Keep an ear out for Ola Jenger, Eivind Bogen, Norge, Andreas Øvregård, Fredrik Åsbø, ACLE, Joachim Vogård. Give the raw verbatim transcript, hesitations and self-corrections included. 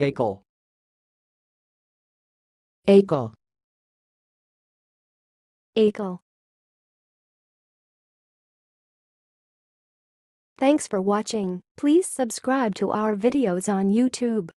ACLE. ACLE. ACLE. Thanks for watching. Please subscribe to our videos on YouTube.